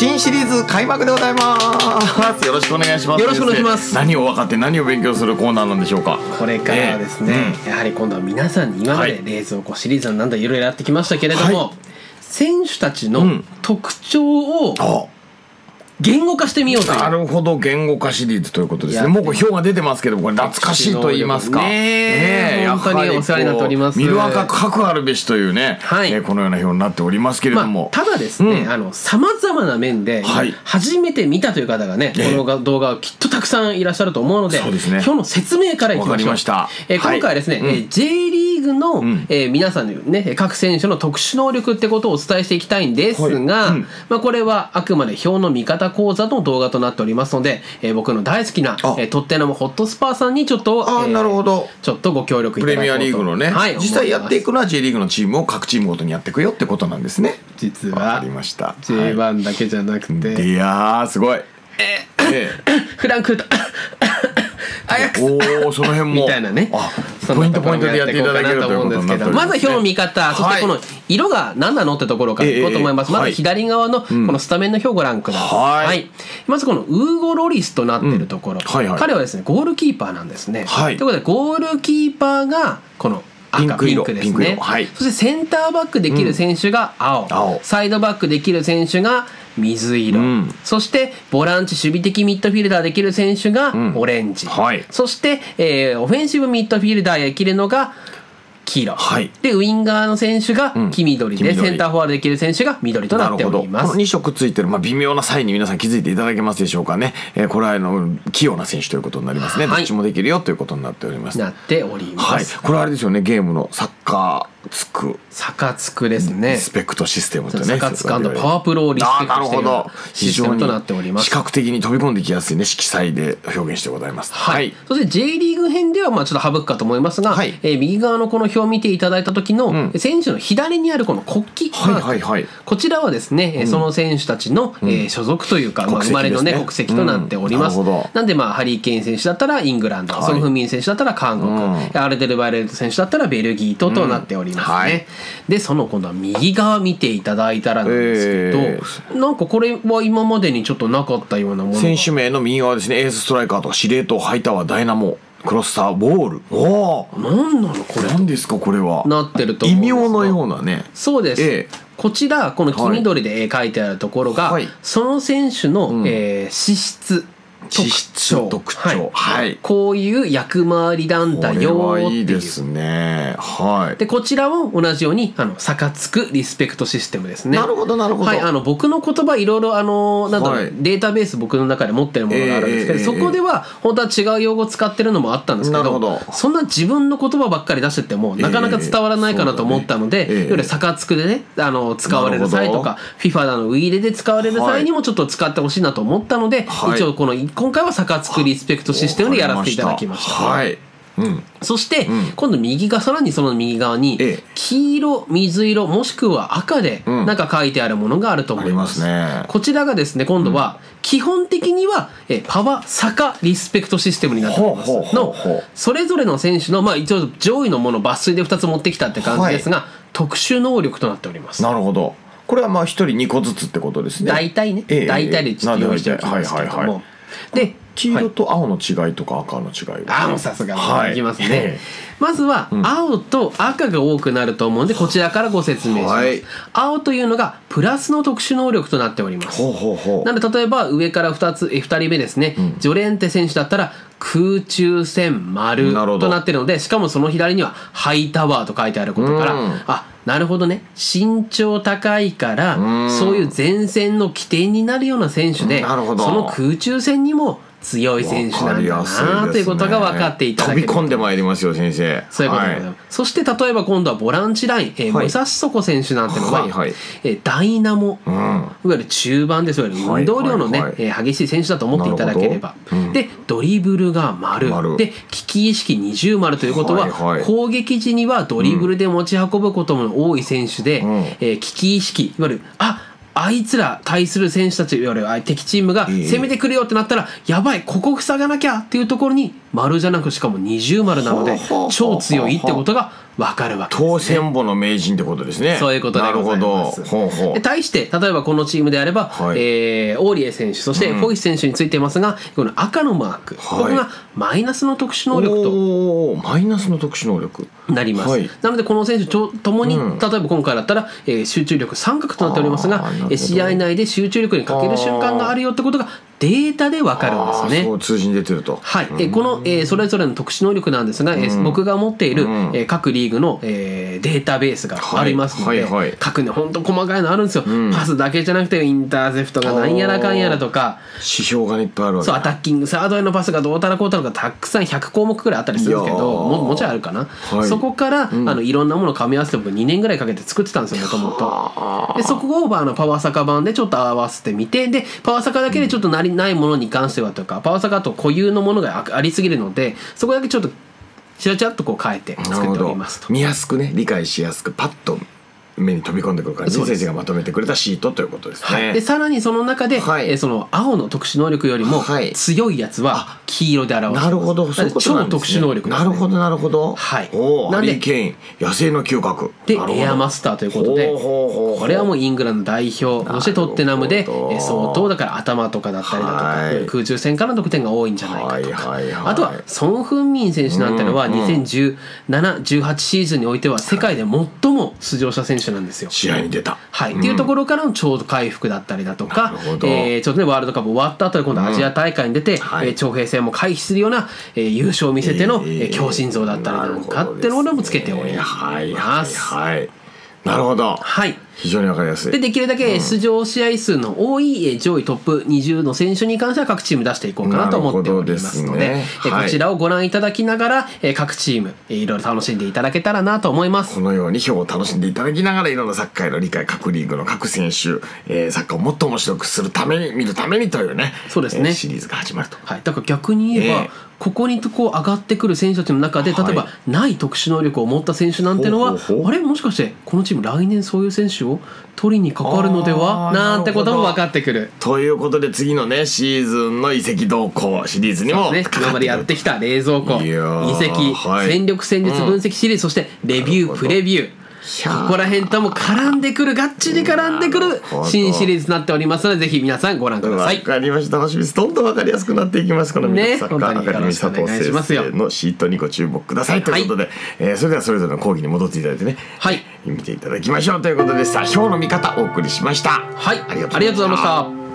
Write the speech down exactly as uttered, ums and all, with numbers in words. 新シリーズ開幕でございます。よろしくお願いします。よろしくお願いします。何を分かって何を勉強するコーナーなんでしょうか。これからはですね、えーうん、やはり今度は皆さんに今まで冷蔵庫シリーズなんだいろいろやってきましたけれども、はい、選手たちの特徴を、うん言語化してみようという。なるほど、言語化シリーズということですね。もう表が出てますけど、これ懐かしいと言いますか。ねえ、本当にお世話になっております。見る赤くかくあるべしというね、このような表になっておりますけれども。ただですね、あのさまざまな面で初めて見たという方がね、この動画をきっとたくさんいらっしゃると思うので、今日の説明からいきましょう。わかりました。今回はですね、J リーグの皆さんのね、各選手の特殊能力ってことをお伝えしていきたいんですが、まあこれはあくまで表の見方講座の動画となっておりますので、えー、僕の大好きなとってなもホットスパーさんにちょっとちょっとご協力いただこうと。プレミアリーグのね、はい、実際やっていくのは J リーグのチームを各チームごとにやっていくよってことなんですね。実は ジェイワン だけじゃなくて、はい、いやーすごい、えーえー、フランクフルトアヤックスおーその辺もみたいなね、ポイントポイントでやっていただけるということになっておりますね。まずは表の見方、そしてこの色が何なのってところからいこうと思います。まず左側のこのスタメンの表をご覧ください。まずこのウーゴ・ロリスとなっているところ、彼はですねゴールキーパーなんですね。ということでゴールキーパーがこの赤ピンクですね。そしてセンターバックできる選手が青、サイドバックできる選手が水色、うん、そしてボランチ守備的ミッドフィルダーできる選手がオレンジ、うんはい、そして、えー、オフェンシブミッドフィルダーできるのが黄色、はい、でウインガーの選手が黄緑で、うん、黄緑センターフォワードできる選手が緑となっております。このに色ついてる、まあ、微妙な際に皆さん気づいていただけますでしょうかね、えー、これはあの器用な選手ということになりますね、はい、どっちもできるよということになっております。なっております、はい、これはあれですよね、ゲームのサッカーつくサカツクですね。リスペクトシステムとね。サカツク&パワープロをリスペクトしているシステムとなっております。視覚的に飛び込んできやすいね色彩で表現してございます。はい。そして J リーグ編ではまあちょっと省くかと思いますが、え右側のこの表を見ていただいた時の選手の左にあるこの国旗、はいはいはい。こちらはですね、その選手たちの所属というか生まれのね国籍となっております。なんでまあハリー・ケイン選手だったらイングランド、ソン・フンミン選手だったら韓国、アルデルバイレルト選手だったらベルギーととなっております。はい、でその今度は右側見ていただいたらなんですけど、えー、なんかこれは今までにちょっとなかったようなものが選手名の右側ですね。エースストライカーとか司令塔、ハイタワー、ダイナモ、クロスター、ウォール、おー何なのこれ、何ですかこれは、なってると思うんですが、異名のようなね。そうです、えーこちらこの黄緑で書いてあるところが、はい、その選手の、うんえー、資質特徴、こういう役回りなんだよっていう。いいですね。はい。でこちらも同じようにあのサカツクリスペクトシステムですね。なるほどなるほど。はい、あの僕の言葉いろいろあのなんだろう、データベース僕の中で持ってるものがあるんですけど、そこでは本当は違う用語使ってるのもあったんですけど、そんな自分の言葉ばっかり出しててもなかなか伝わらないかなと思ったので、いわゆるサカツクでねあの使われる際とか FIFA などウイイレで使われる際にもちょっと使ってほしいなと思ったので、一応この今回はサカツクリスペクトシステムでやらせていただきました。はい。うん、そして、うん、今度右がさらにその右側に、ええ、黄色、水色もしくは赤でなんか書いてあるものがあると思います。うん、ありますね。こちらがですね今度は、うん、基本的にはえパワーサカリスペクトシステムになっております。のそれぞれの選手のまあ一応上位のものを抜粋でふたつ持ってきたって感じですが、はい、特殊能力となっております。なるほど。これはまあひとりにこずつってことですね。大体ね。ええ、大体でちょっと用意しておきますけども。で黄色と青の違いとか赤の違いは、ね、青さすがにいきますね、はい、まずは青と赤が多くなると思うんでこちらからご説明します、はい、青というのがプラスの特殊能力となっております。なので例えば上からふたつえふたりめですね、うん、ジョレンテ選手だったら空中戦丸となっているので、しかもその左にはハイタワーと書いてあることから、うん、あなるほどね、身長高いから、うん、そういう前線の起点になるような選手で、うん、その空中戦にも強い選手なんだな、ね、ということが分かっていただける。飛び込んでまいりますよ先生。そういうことでございます。はい、そして例えば今度はボランチライン、えーはい、武蔵底選手なんてのは、はいはい、えー、ダイナモ、うん、いわゆる中盤です、いわゆる運動量のね、えー、激しい選手だと思っていただければ、うん、でドリブルが丸、丸で危機意識二重丸ということは、はいはい、攻撃時にはドリブルで持ち運ぶことも多い選手で、うん、えー、危機意識いわゆるああいつら対する選手たち、いわゆる敵チームが攻めてくるよってなったら、やばい、ここ塞がなきゃっていうところに、丸じゃなく、しかも二重丸なので、超強いってことがわかるわけですね。当選簿の名人ってことですね。そういうことでございます。なるほど。ほうほう。対して例えばこのチームであれば、はい、えー、オーリエ選手そしてフォイス選手についてますが、この赤のマーク、はい、ここがマイナスの特殊能力とマイナスの特殊能力なります。はい、なのでこの選手ともに、うん、例えば今回だったら、えー、集中力三角となっておりますが、試合内で集中力に欠ける瞬間があるよってことがデータで分かるんですね。そう通じに出てると。はい。え、この、えー、それぞれの特殊能力なんですが、えー、僕が持っている、うん、えー、各リーグの、えー、データベースがありますので、各ね本当細かいのあるんですよ。うん、パスだけじゃなくてインターセプトがなんやらかんやらとか、指標がいっぱいあるわけ。そうアタッキングサードへのパスがどうたらこうたらとかたくさんひゃくこうもくくらいあったりするんですけど、ももちろんあるかな。はい、そこから、うん、あのいろんなものを組み合わせて僕にねんぐらいかけて作ってたんですよもともと。でそこをあのパワーサカ版でちょっと合わせてみて、でパワーサカだけでちょっとなりないものに関してはとか、パワーサカと固有のものがありすぎるので、そこだけちょっとちらちらっとこう変えて作っておりますと。見やすくね、理解しやすくパッと目に飛び込んでくるから、先生がまとめてくれたシートということですね。はい、でさらにその中で、はい、えその青の特殊能力よりも強いやつは黄色で表してます。なるほど、そういうことなんですね。超特殊能力なんですね。なるほどなるほど。はい。おお。ハリー・ケイン、野生の嗅覚。でエアマスターということで、これはもうイングランド代表、そしてトッテナムで相当だから頭とかだったりだとか、はい、空中戦からの得点が多いんじゃないかとか。あとはソン・フンミン選手なんてのはにせんじゅうなな、じゅうはちシーズンにおいては世界で最も出場した選手なんですよ。試合に出た、はい、うん、っていうところからの超回復だったりだとか、えー、ちょっとねワールドカップ終わった後で今度アジア大会に出て、うん、はい、徴兵戦も回避するような、えー、優勝を見せての、えー、強心臓だったりなんかっていうのもつけております。なるほど、はい、非常に分かりやすい。でできるだけ出場試合数の多い上位トップにじゅうの選手に関しては各チーム出していこうかなと思っておりますの で, です、ね、はい、こちらをご覧いただきながら各チームいろいろ楽しんでいただけたらなと思います。このように表を楽しんでいただきながらいろんなサッカーへの理解、各リーグの各選手、えー、サッカーをもっと面白くするために見るためにというね、そうですね、シリーズが始まると、はい、だから逆に言えば、えーここにこう上がってくる選手たちの中で、例えばない特殊能力を持った選手なんてのは、あれもしかしてこのチーム来年そういう選手を取りにかかるのではなんてことも分かってくるということで、次のねシーズンの移籍動向シリーズにも今までやってきた冷蔵庫、移籍、戦力戦術分析シリーズ、そしてレビュープレビュー、ここら辺とも絡んでくる、がっちり絡んでくる新シリーズになっておりますので、ぜひ皆さんご覧ください。わかりました。楽しみです。どんどんわかりやすくなっていきます。このミッサッカーアカデミー佐藤先生のシートにご注目くださいということで、はい、えー、それではそれぞれの講義に戻っていただいてね、はい、見ていただきましょうということで、さあ今日の見方お送りしました。はい、ありがとうございました。